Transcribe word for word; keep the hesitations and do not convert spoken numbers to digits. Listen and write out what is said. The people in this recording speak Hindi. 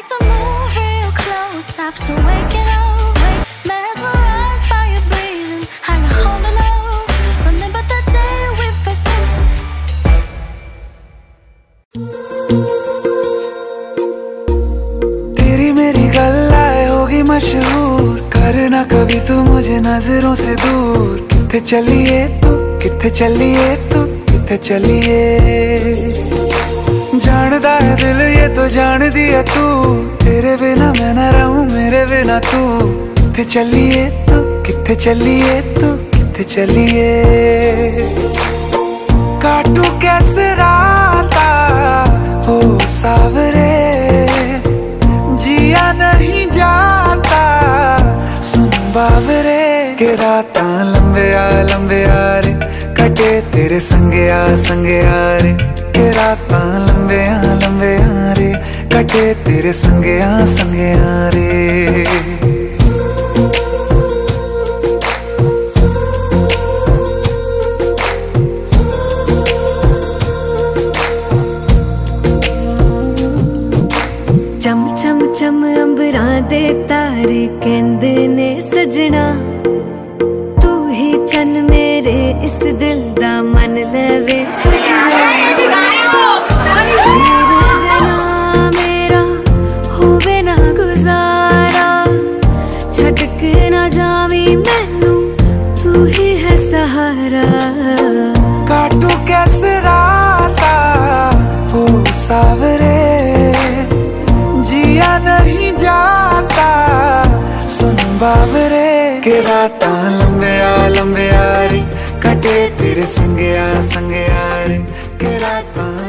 like to move real close after waking up, wake, mesmerized by your breathing, and I'm holding on. Remember the day we first met. तेरी मेरी गल्लाएं होगी मशहूर, करना कभी तू मुझे नजरों से दूर। किथे चली है तू, किथे चली है तू, किथे चली है। जानदा है दिल ये तो जान दिया तू, तेरे बिना मैं ना रहूं, मेरे बिना तू। किथे चली है तू, किथे चली है तू, किथे चली है। काटू कैसे राता हो सावरे, जिया नहीं जाता सुन बावरे। के राता लंबे आ लंबे आ रे, कटे तेरे संगे आ संगे आ रे। के राता लंबे आ लंबे आ रे, कटे तेरे संगे आ संगे आ रे। चम चम चम अंबरा दे तारे कहंदे ने सजना, तू ही चन मेरे इस दिल दा मन लवे सजना। काटू कैसे राता हो सावरे, जिया नहीं जाता सुन बावरे। के राता लंबे आ लंबे आ रे, कटे तेरे संगे आ संगे आ रे। के राता